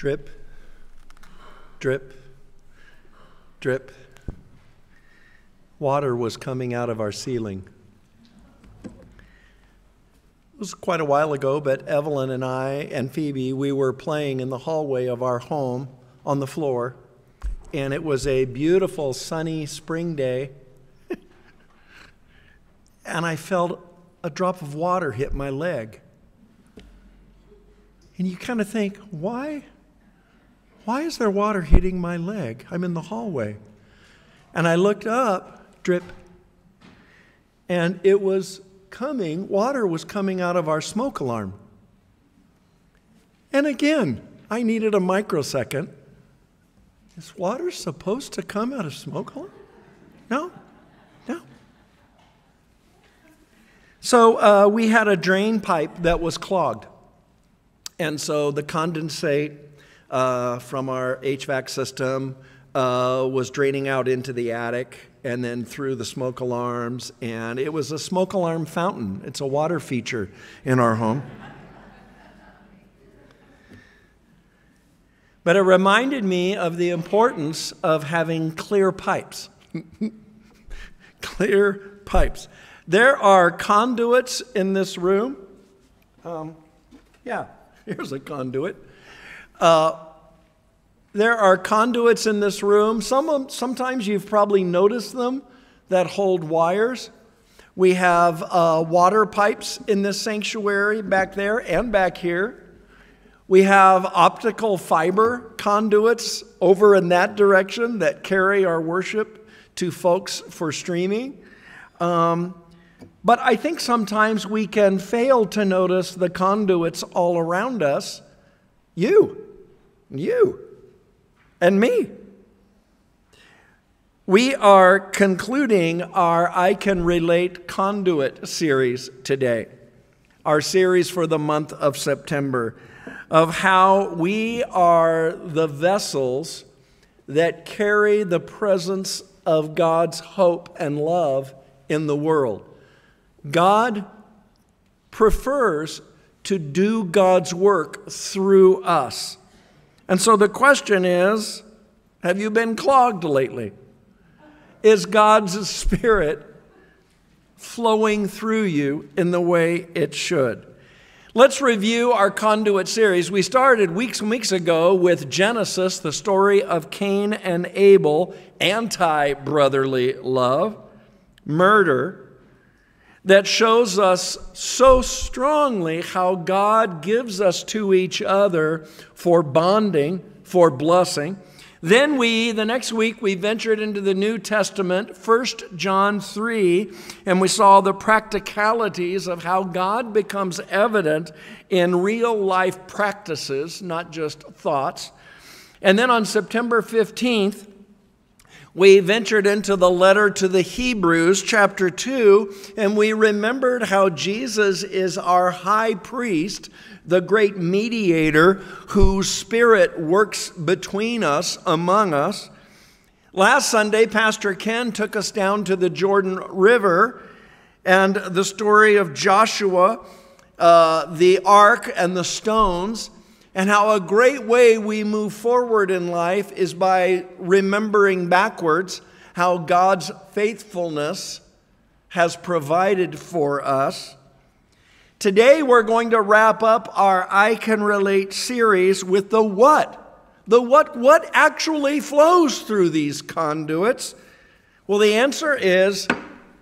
Drip, drip, drip. Water was coming out of our ceiling. It was quite a while ago, but Evelyn and I and Phoebe, we were playing in the hallway of our home on the floor, and it was a beautiful sunny spring day, and I felt a drop of water hit my leg. And you kind of think, why? Why is there water hitting my leg? I'm in the hallway. And I looked up, drip, and it was coming, water was coming out of our smoke alarm. And again, I needed a microsecond. Is water supposed to come out of smoke alarm? No, no. So we had a drain pipe that was clogged. And so the condensate from our HVAC system was draining out into the attic and then through the smoke alarms, and it was a smoke alarm fountain. It's a water feature in our home. But it reminded me of the importance of having clear pipes. Clear pipes. There are conduits in this room. Yeah, here's a conduit. There are conduits in this room. Sometimes you've probably noticed them that hold wires. We have water pipes in this sanctuary back there and back here. We have optical fiber conduits over in that direction that carry our worship to folks for streaming. But I think sometimes we can fail to notice the conduits all around us. You, and me. We are concluding our I Can Relate Conduit series today, our series for the month of September, of how we are the vessels that carry the presence of God's hope and love in the world. God prefers to do God's work through us. And so the question is, have you been clogged lately? Is God's Spirit flowing through you in the way it should? Let's review our conduit series. We started weeks and weeks ago with Genesis, the story of Cain and Abel, anti-brotherly love, murder, that shows us so strongly how God gives us to each other for bonding, for blessing. Then the next week, we ventured into the New Testament, 1 John 3, and we saw the practicalities of how God becomes evident in real-life practices, not just thoughts. And then on September 15th, we ventured into the letter to the Hebrews, chapter 2, and we remembered how Jesus is our high priest, the great mediator whose Spirit works between us, among us. Last Sunday, Pastor Ken took us down to the Jordan River and the story of Joshua, the ark, and the stones. And how a great way we move forward in life is by remembering backwards how God's faithfulness has provided for us. Today we're going to wrap up our I Can Relate series with the what. The what actually flows through these conduits? Well, the answer is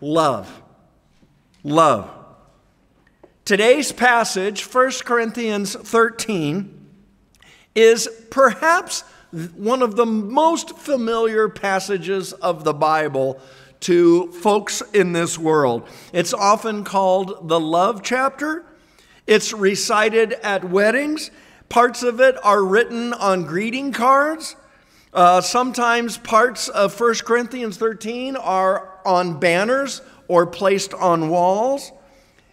love. Love. Today's passage, 1 Corinthians 13, is perhaps one of the most familiar passages of the Bible to folks in this world. It's often called the love chapter. It's recited at weddings. Parts of it are written on greeting cards. Sometimes parts of 1 Corinthians 13 are on banners or placed on walls.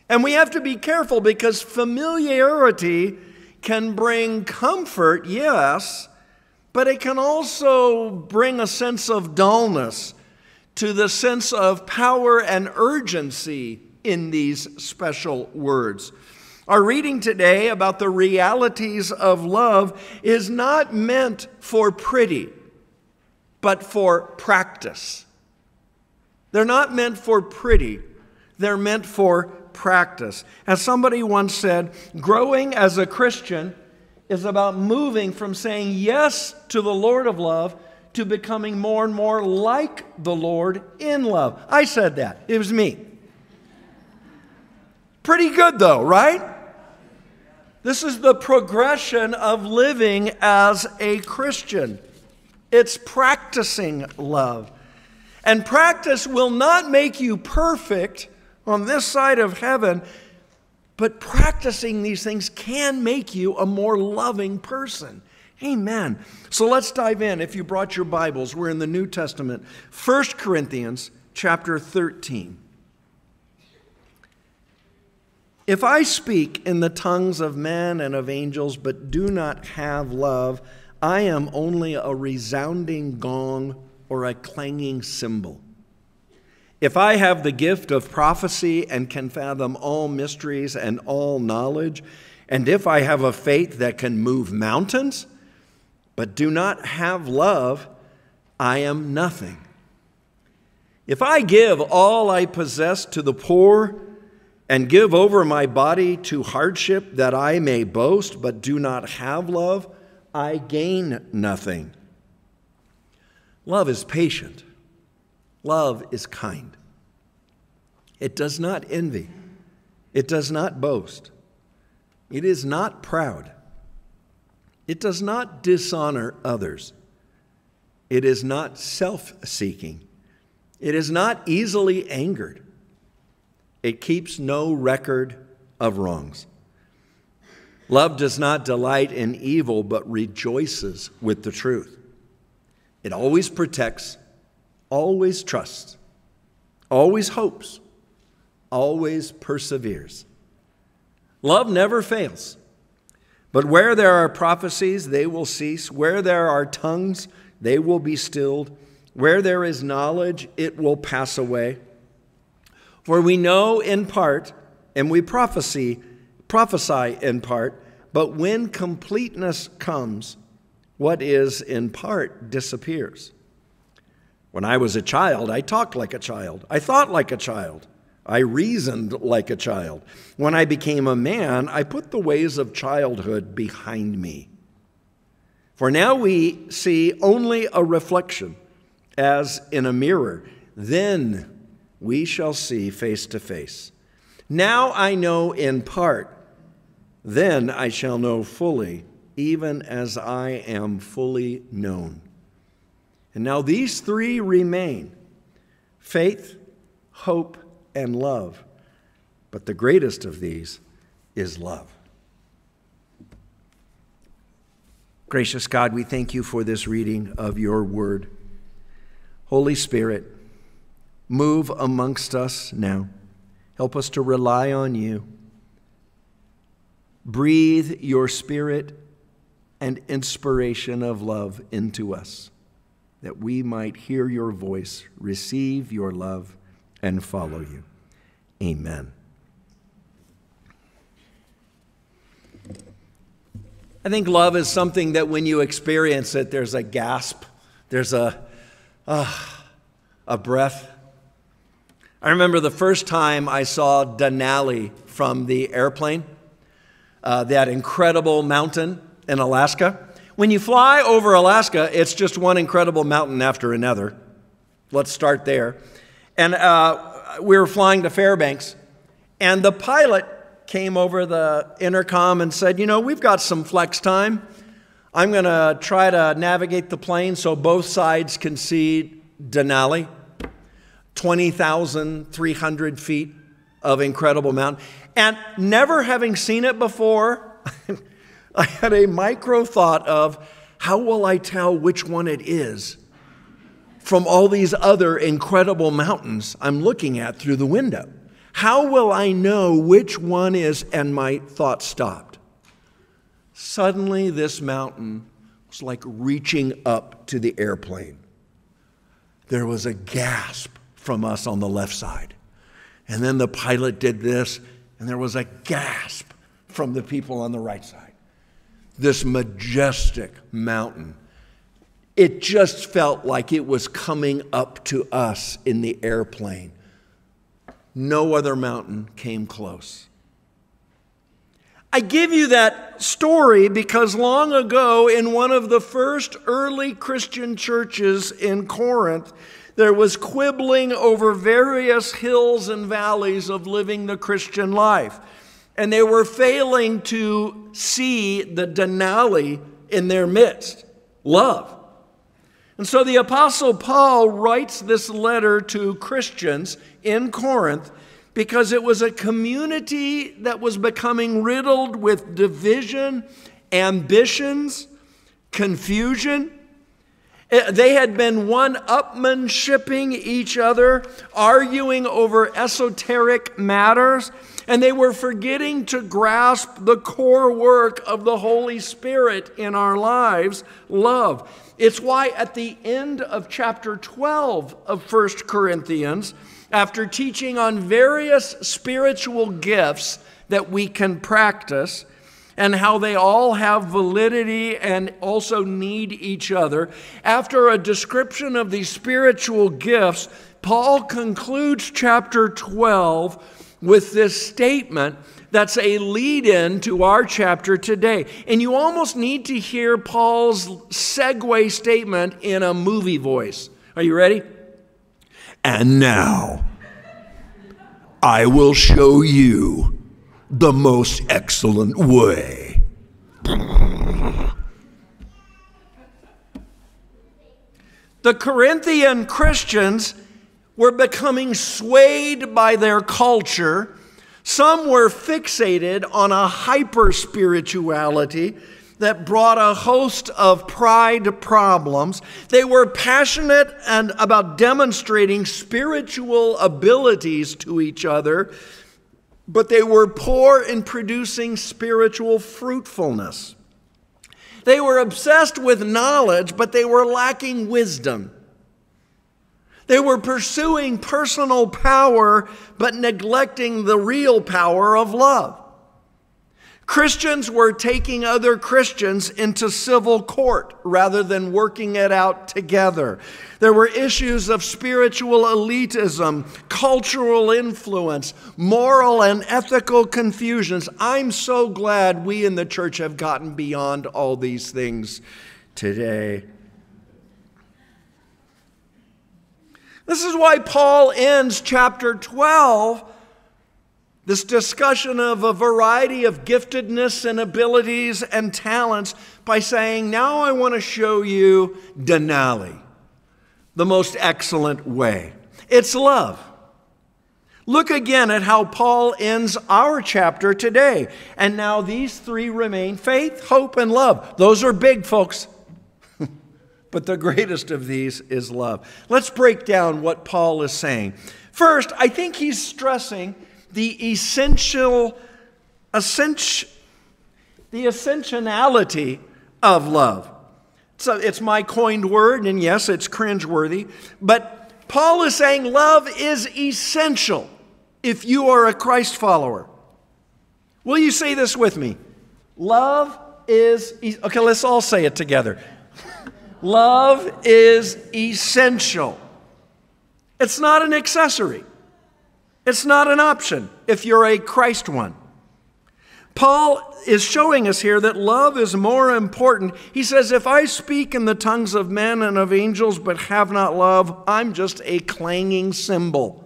And we have to be careful because familiarity can bring comfort, yes, but it can also bring a sense of dullness to the sense of power and urgency in these special words. Our reading today about the realities of love is not meant for pretty, but for practice. They're not meant for pretty. They're meant for practice. As somebody once said, growing as a Christian is about moving from saying yes to the Lord of love to becoming more and more like the Lord in love. I said that. It was me. Pretty good though, right? This is the progression of living as a Christian. It's practicing love. And practice will not make you perfect on this side of heaven, but practicing these things can make you a more loving person. Amen. So let's dive in. If you brought your Bibles, we're in the New Testament. 1 Corinthians chapter 13. If I speak in the tongues of men and of angels, but do not have love, I am only a resounding gong or a clanging cymbal. If I have the gift of prophecy and can fathom all mysteries and all knowledge, and if I have a faith that can move mountains, but do not have love, I am nothing. If I give all I possess to the poor and give over my body to hardship that I may boast, but do not have love, I gain nothing. Love is patient. Love is kind. It does not envy. It does not boast. It is not proud. It does not dishonor others. It is not self-seeking. It is not easily angered. It keeps no record of wrongs. Love does not delight in evil, but rejoices with the truth. It always protects, always trusts, always hopes, always perseveres. Love never fails. But where there are prophecies, they will cease. Where there are tongues, they will be stilled. Where there is knowledge, it will pass away. For we know in part, and we prophesy in part, but when completeness comes, what is in part disappears. When I was a child, I talked like a child. I thought like a child. I reasoned like a child. When I became a man, I put the ways of childhood behind me. For now we see only a reflection, as in a mirror. Then we shall see face to face. Now I know in part. Then I shall know fully, even as I am fully known. And now these three remain, faith, hope, and love. But the greatest of these is love. Gracious God, we thank you for this reading of your word. Holy Spirit, move amongst us now. Help us to rely on you. Breathe your spirit and inspiration of love into us, that we might hear your voice, receive your love, and follow you. Amen. I think love is something that when you experience it, there's a gasp, there's a breath. I remember the first time I saw Denali from the airplane, that incredible mountain in Alaska. When you fly over Alaska, it's just one incredible mountain after another. Let's start there. And we were flying to Fairbanks, and the pilot came over the intercom and said, you know, we've got some flex time. I'm going to try to navigate the plane so both sides can see Denali, 20,300 feet of incredible mountain. And never having seen it before, I had a micro thought of, how will I tell which one it is from all these other incredible mountains I'm looking at through the window? How will I know which one is? And my thought stopped. Suddenly, this mountain was like reaching up to the airplane. There was a gasp from us on the left side. And then the pilot did this, and there was a gasp from the people on the right side. This majestic mountain. It just felt like it was coming up to us in the airplane. No other mountain came close. I give you that story because long ago in one of the first early Christian churches in Corinth, there was quibbling over various hills and valleys of living the Christian life. And they were failing to see the Denali in their midst, love. And so the Apostle Paul writes this letter to Christians in Corinth because it was a community that was becoming riddled with division, ambitions, confusion. They had been one-upmanshipping each other, arguing over esoteric matters, and they were forgetting to grasp the core work of the Holy Spirit in our lives, love. It's why at the end of chapter 12 of 1 Corinthians, after teaching on various spiritual gifts that we can practice, and how they all have validity and also need each other. After a description of these spiritual gifts, Paul concludes chapter 12 with this statement that's a lead-in to our chapter today. And you almost need to hear Paul's segue statement in a movie voice. Are you ready? And now, I will show you the most excellent way. The Corinthian Christians were becoming swayed by their culture. Some were fixated on a hyper-spirituality that brought a host of pride problems. They were passionate and about demonstrating spiritual abilities to each other, but they were poor in producing spiritual fruitfulness. They were obsessed with knowledge, but they were lacking wisdom. They were pursuing personal power, but neglecting the real power of love. Christians were taking other Christians into civil court rather than working it out together. There were issues of spiritual elitism, cultural influence, moral and ethical confusions. I'm so glad we in the church have gotten beyond all these things today. This is why Paul ends chapter 12. This discussion of a variety of giftedness and abilities and talents by saying, now I want to show you Denali, the most excellent way. It's love. Look again at how Paul ends our chapter today. And now these three remain: faith, hope, and love. Those are big, folks. But the greatest of these is love. Let's break down what Paul is saying. First, I think he's stressing the essentiality of love. So it's my coined word, and yes, it's cringeworthy, but Paul is saying love is essential if you are a Christ follower. Will you say this with me? Love is, okay, let's all say it together. Love is essential. It's not an accessory. It's not an option if you're a Christ one. Paul is showing us here that love is more important. He says, if I speak in the tongues of men and of angels but have not love, I'm just a clanging cymbal.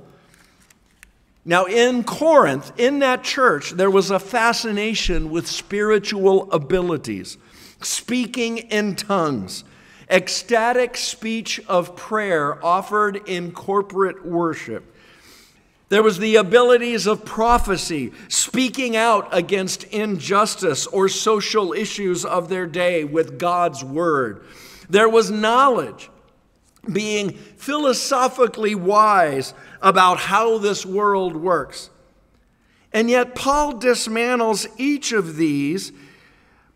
Now in Corinth, in that church, there was a fascination with spiritual abilities, speaking in tongues, ecstatic speech of prayer offered in corporate worship. There was the abilities of prophecy, speaking out against injustice or social issues of their day with God's word. There was knowledge, being philosophically wise about how this world works. And yet Paul dismantles each of these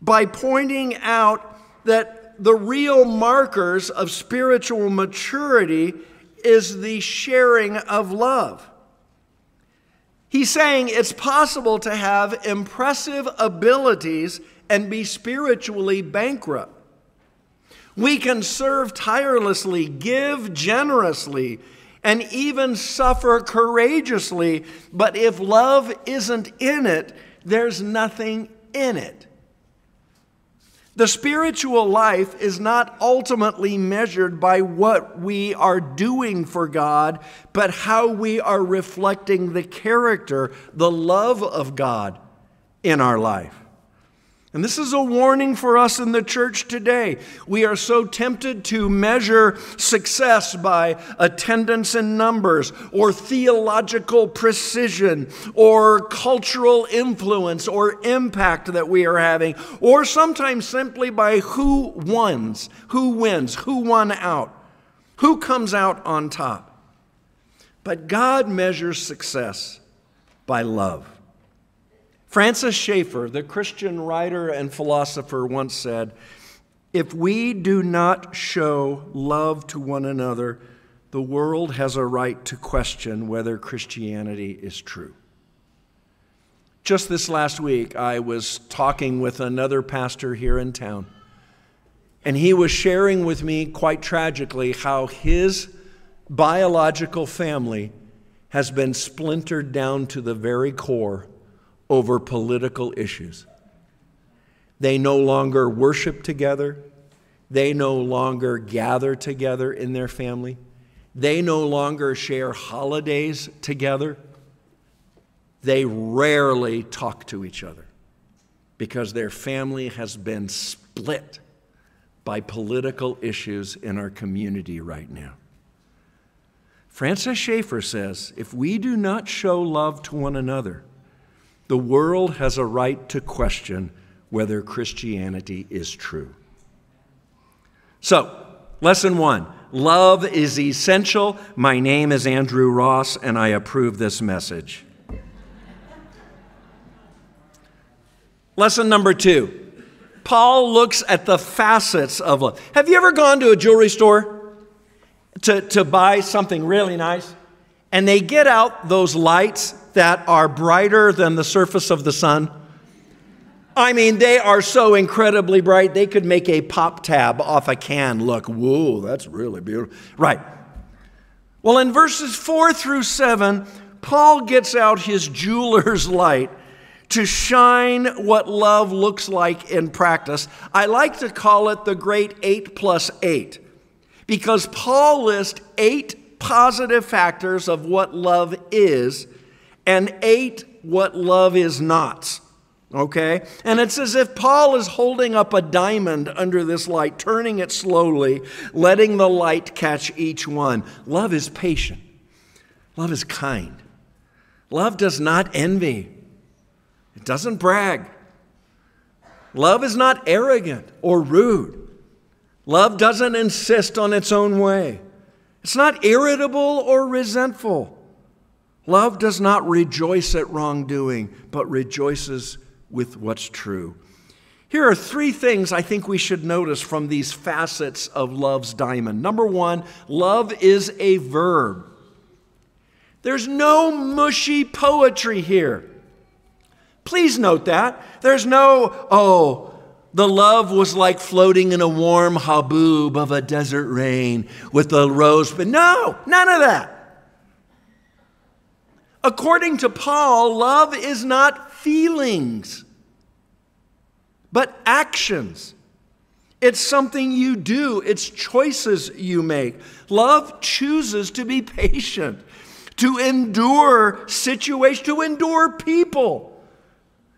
by pointing out that the real markers of spiritual maturity is the sharing of love. He's saying it's possible to have impressive abilities and be spiritually bankrupt. We can serve tirelessly, give generously, and even suffer courageously, but if love isn't in it, there's nothing in it. The spiritual life is not ultimately measured by what we are doing for God, but how we are reflecting the character, the love of God in our life. And this is a warning for us in the church today. We are so tempted to measure success by attendance and numbers, or theological precision, or cultural influence or impact that we are having, or sometimes simply by who wins, who won out, who comes out on top. But God measures success by love. Francis Schaeffer, the Christian writer and philosopher, once said, "If we do not show love to one another, the world has a right to question whether Christianity is true." Just this last week, I was talking with another pastor here in town, and he was sharing with me quite tragically how his biological family has been splintered down to the very core over political issues. They no longer worship together. They no longer gather together in their family. They no longer share holidays together. They rarely talk to each other because their family has been split by political issues in our community right now. Francis Schaeffer says, if we do not show love to one another, the world has a right to question whether Christianity is true. So, lesson one, love is essential. My name is Andrew Ross, and I approve this message. Lesson number two, Paul looks at the facets of love. Have you ever gone to a jewelry store to buy something really nice, and they get out those lights that are brighter than the surface of the sun? I mean, they are so incredibly bright, they could make a pop tab off a can look. Whoa, that's really beautiful. Right. Well, in verses 4 through 7, Paul gets out his jeweler's light to shine what love looks like in practice. I like to call it the great 8 plus 8, because Paul lists 8 positive factors of what love is, and 8 what love is not, okay? And it's as if Paul is holding up a diamond under this light, turning it slowly, letting the light catch each one. Love is patient. Love is kind. Love does not envy. It doesn't brag. Love is not arrogant or rude. Love doesn't insist on its own way. It's not irritable or resentful. Love does not rejoice at wrongdoing, but rejoices with what's true. Here are 3 things I think we should notice from these facets of love's diamond. Number one, love is a verb. There's no mushy poetry here. Please note that. There's no, oh, the love was like floating in a warm haboob of a desert rain with a rose. But no, none of that. According to Paul, love is not feelings, but actions. It's something you do. It's choices you make. Love chooses to be patient, to endure situations, to endure people.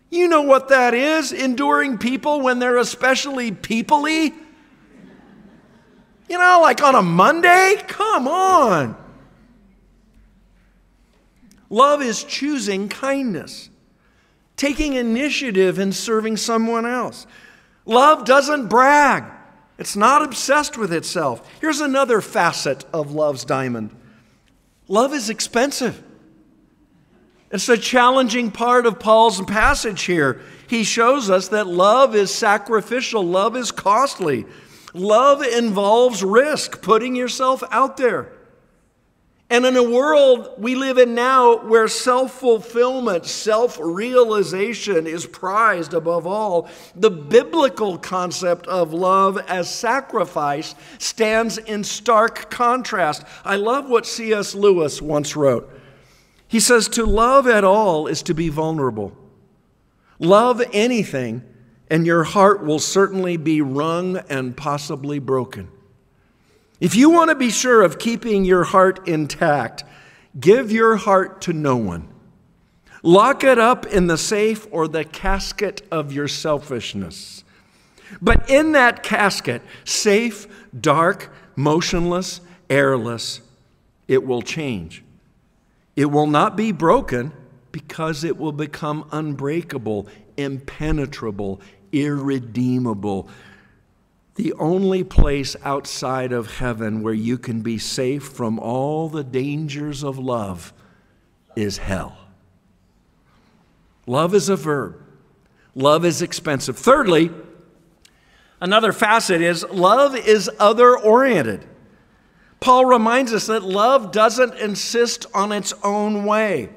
You know what that is, enduring people when they're especially people-y. You know, like on a Monday? Come on. Love is choosing kindness, taking initiative in serving someone else. Love doesn't brag. It's not obsessed with itself. Here's another facet of love's diamond. Love is expensive. It's a challenging part of Paul's passage here. He shows us that love is sacrificial. Love is costly. Love involves risk, putting yourself out there. And in a world we live in now where self-fulfillment, self-realization is prized above all, the biblical concept of love as sacrifice stands in stark contrast. I love what C.S. Lewis once wrote. He says, "To love at all is to be vulnerable. Love anything, and your heart will certainly be wrung and possibly broken." If you want to be sure of keeping your heart intact, give your heart to no one. Lock it up in the safe or the casket of your selfishness. But in that casket, safe, dark, motionless, airless, it will change. It will not be broken because it will become unbreakable, impenetrable, irredeemable. The only place outside of heaven where you can be safe from all the dangers of love is hell. Love is a verb. Love is expensive. Thirdly, another facet is love is other-oriented. Paul reminds us that love doesn't insist on its own way,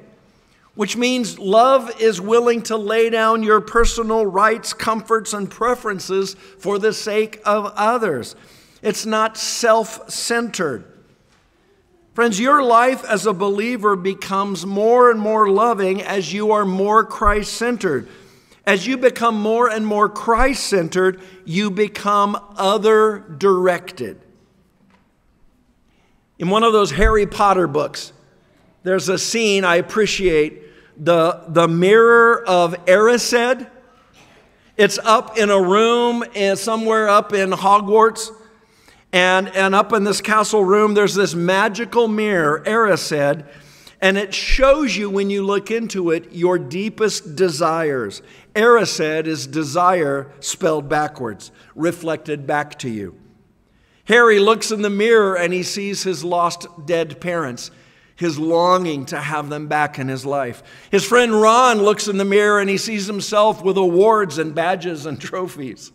which means love is willing to lay down your personal rights, comforts, and preferences for the sake of others. It's not self-centered. Friends, your life as a believer becomes more and more loving as you are more Christ-centered. As you become more and more Christ-centered, you become other-directed. In one of those Harry Potter books, there's a scene I appreciate, the mirror of Erised. It's up in a room somewhere up in Hogwarts. And up in this castle room, there's this magical mirror, Erised, and it shows you, when you look into it, your deepest desires. Erised is desire spelled backwards, reflected back to you. Harry looks in the mirror and he sees his lost dead parents, his longing to have them back in his life. His friend Ron looks in the mirror and he sees himself with awards and badges and trophies.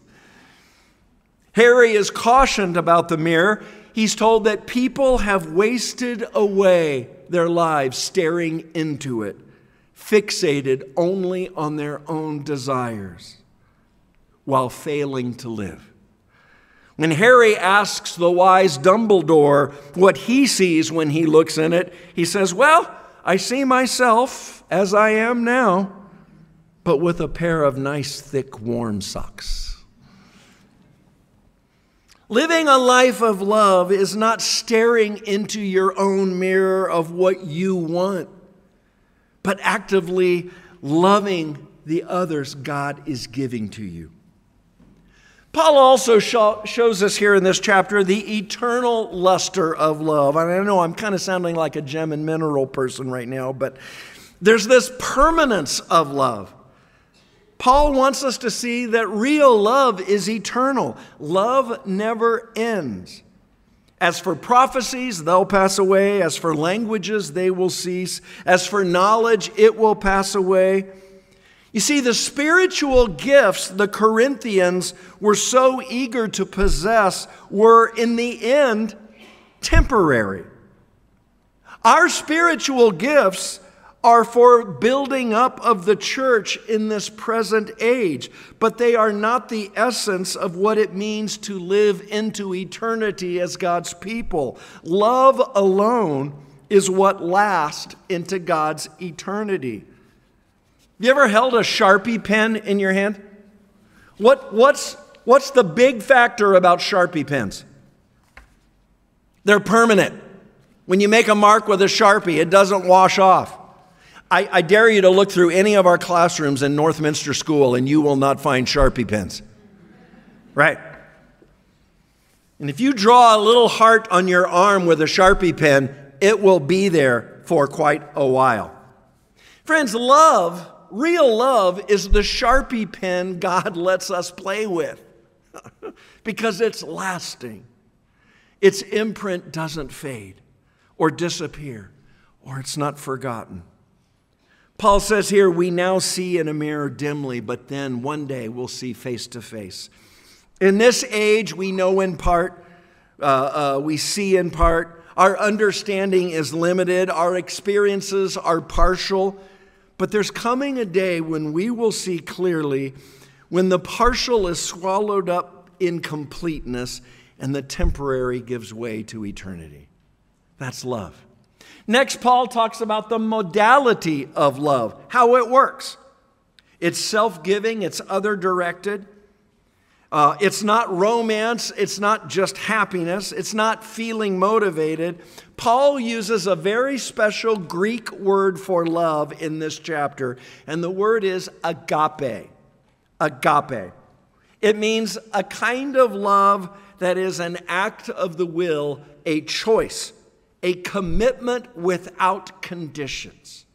Harry is cautioned about the mirror. He's told that people have wasted away their lives staring into it, fixated only on their own desires while failing to live. When Harry asks the wise Dumbledore what he sees when he looks in it, he says, "Well, I see myself as I am now, but with a pair of nice, thick, warm socks." Living a life of love is not staring into your own mirror of what you want, but actively loving the others God is giving to you. Paul also shows us here in this chapter the eternal luster of love. And I know I'm kind of sounding like a gem and mineral person right now, but there's this permanence of love. Paul wants us to see that real love is eternal. Love never ends. As for prophecies, they'll pass away. As for languages, they will cease. As for knowledge, it will pass away. You see, the spiritual gifts the Corinthians were so eager to possess were, in the end, temporary. Our spiritual gifts are for building up of the church in this present age, but they are not the essence of what it means to live into eternity as God's people. Love alone is what lasts into God's eternity. Have you ever held a Sharpie pen in your hand? What's the big factor about Sharpie pens? They're permanent. When you make a mark with a Sharpie, it doesn't wash off. I dare you to look through any of our classrooms in Northminster School and you will not find Sharpie pens. Right? And if you draw a little heart on your arm with a Sharpie pen, it will be there for quite a while. Friends, love, real love, is the Sharpie pen God lets us play with because it's lasting. Its imprint doesn't fade or disappear, or it's not forgotten. Paul says here, we now see in a mirror dimly, but then one day we'll see face to face. In this age, we know in part, we see in part. Our understanding is limited. Our experiences are partial. But there's coming a day when we will see clearly, when the partial is swallowed up in completeness and the temporary gives way to eternity. That's love. Next, Paul talks about the modality of love, how it works. It's self-giving, it's other-directed. It's not romance, it's not just happiness, it's not feeling motivated. Paul uses a very special Greek word for love in this chapter, and the word is agape. Agape. It means a kind of love that is an act of the will, a choice, a commitment without conditions,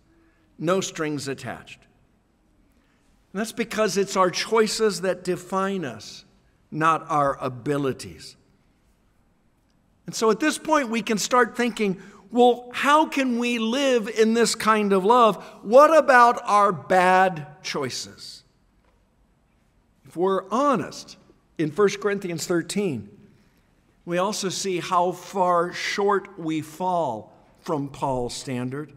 no strings attached. And that's because it's our choices that define us, not our abilities. And so at this point, we can start thinking, well, how can we live in this kind of love? What about our bad choices? If we're honest, in 1 Corinthians 13, we also see how far short we fall from Paul's standard.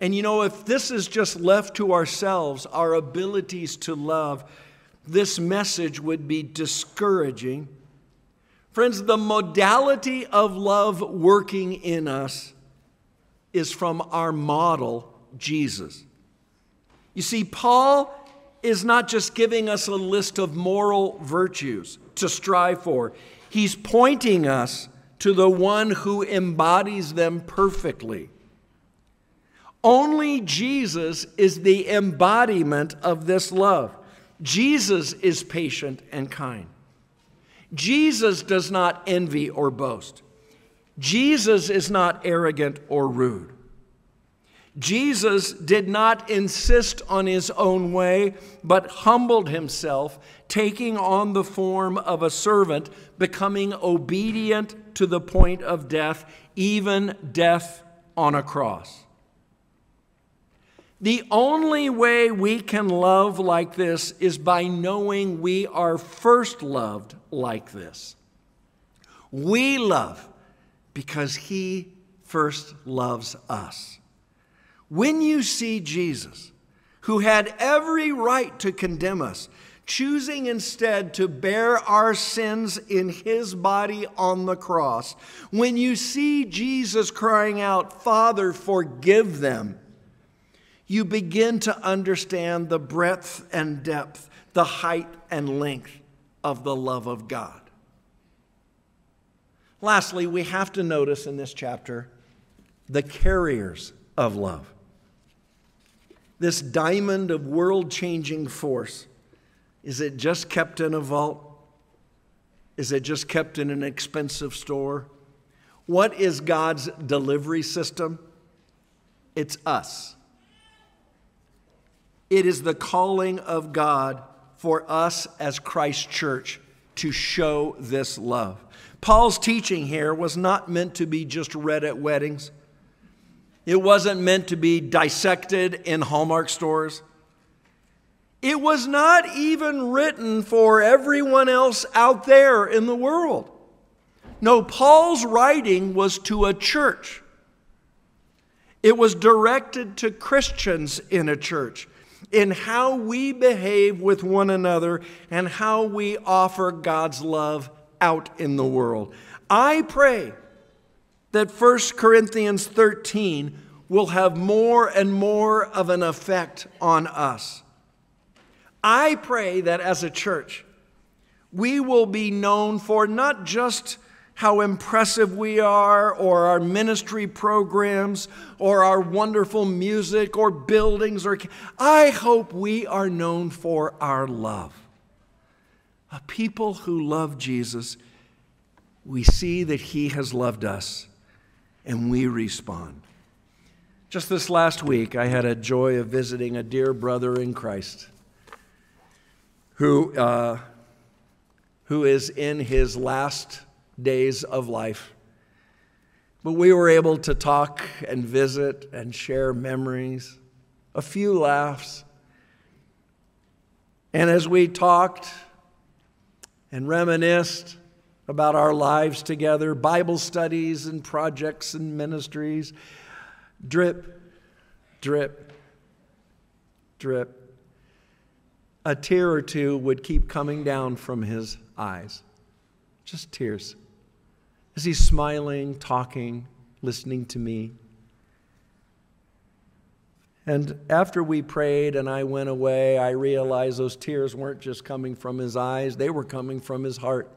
And you know, if this is just left to ourselves, our abilities to love, this message would be discouraging. Friends, the modality of love working in us is from our model, Jesus. You see, Paul is not just giving us a list of moral virtues to strive for. He's pointing us to the one who embodies them perfectly. Only Jesus is the embodiment of this love. Jesus is patient and kind. Jesus does not envy or boast. Jesus is not arrogant or rude. Jesus did not insist on his own way, but humbled himself, taking on the form of a servant, becoming obedient to the point of death, even death on a cross. The only way we can love like this is by knowing we are first loved like this. We love because he first loves us. When you see Jesus, who had every right to condemn us, choosing instead to bear our sins in his body on the cross, when you see Jesus crying out, "Father, forgive them," you begin to understand the breadth and depth, the height and length of the love of God. Lastly, we have to notice in this chapter the carriers of love. This diamond of world-changing force, is it just kept in a vault? Is it just kept in an expensive store? What is God's delivery system? It's us. It is the calling of God for us as Christ's church to show this love. Paul's teaching here was not meant to be just read at weddings. It wasn't meant to be dissected in Hallmark stores. It was not even written for everyone else out there in the world. No, Paul's writing was to a church. It was directed to Christians in a church, in how we behave with one another and how we offer God's love out in the world. I pray that 1 Corinthians 13 will have more and more of an effect on us. I pray that as a church, we will be known for not just how impressive we are, or our ministry programs, or our wonderful music, or buildings, or I hope we are known for our love. A people who love Jesus, we see that he has loved us, and we respond. Just this last week, I had a joy of visiting a dear brother in Christ who is in his last days of life. But we were able to talk and visit and share memories, a few laughs. And as we talked and reminisced, about our lives together, Bible studies and projects and ministries. Drip, drip, drip. A tear or two would keep coming down from his eyes. Just tears. As he's smiling, talking, listening to me. And after we prayed and I went away, I realized those tears weren't just coming from his eyes. They were coming from his heart.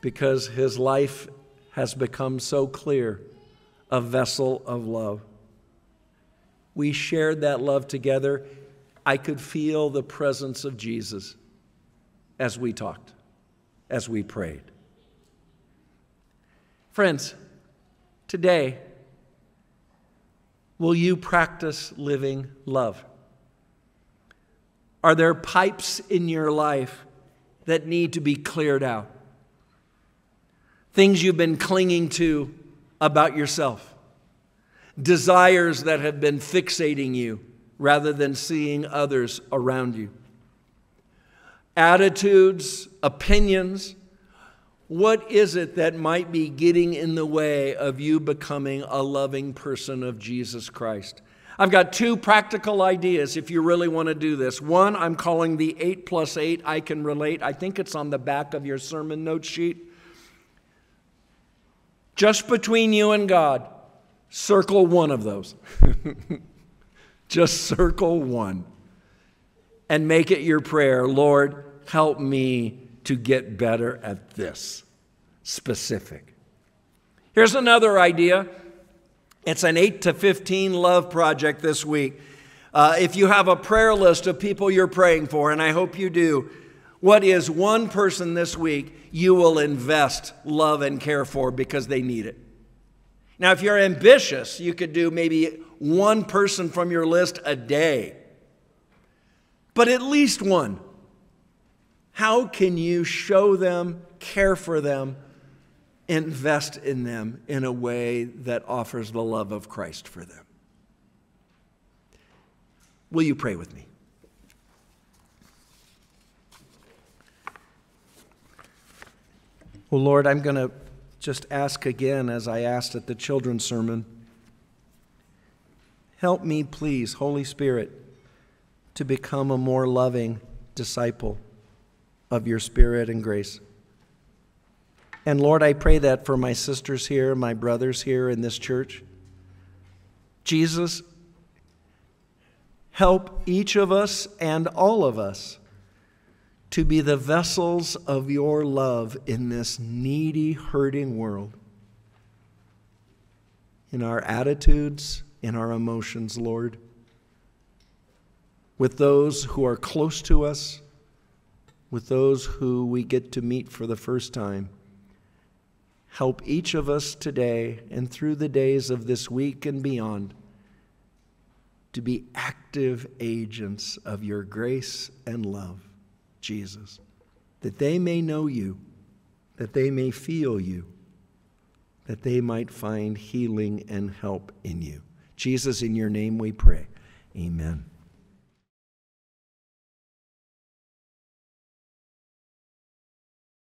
Because his life has become so clear, a vessel of love. We shared that love together. I could feel the presence of Jesus as we talked, as we prayed. Friends, today, will you practice living love? Are there pipes in your life that need to be cleared out? Things you've been clinging to about yourself, desires that have been fixating you, rather than seeing others around you. Attitudes, opinions, what is it that might be getting in the way of you becoming a loving person of Jesus Christ? I've got two practical ideas if you really want to do this. One, I'm calling the 8+8 I Can Relate. I think it's on the back of your sermon note sheet. Just between you and God, circle one of those. Just circle one and make it your prayer. Lord, help me to get better at this specific. Here's another idea. It's an 8 to 15 love project this week. If you have a prayer list of people you're praying for, and I hope you do, what is one person this week you will invest love and care for because they need it? Now, if you're ambitious, you could do maybe one person from your list a day, but at least one. How can you show them, care for them, invest in them in a way that offers the love of Christ for them? Will you pray with me? Well, Lord, I'm going to just ask again as I asked at the children's sermon. Help me, please, Holy Spirit, to become a more loving disciple of your Spirit and grace. And Lord, I pray that for my sisters here, my brothers here in this church. Jesus, help each of us and all of us to be the vessels of your love in this needy, hurting world. In our attitudes, in our emotions, Lord, with those who are close to us, with those who we get to meet for the first time. Help each of us today and through the days of this week and beyond to be active agents of your grace and love, Jesus, that they may know you, that they may feel you, that they might find healing and help in you. Jesus, in your name we pray. Amen.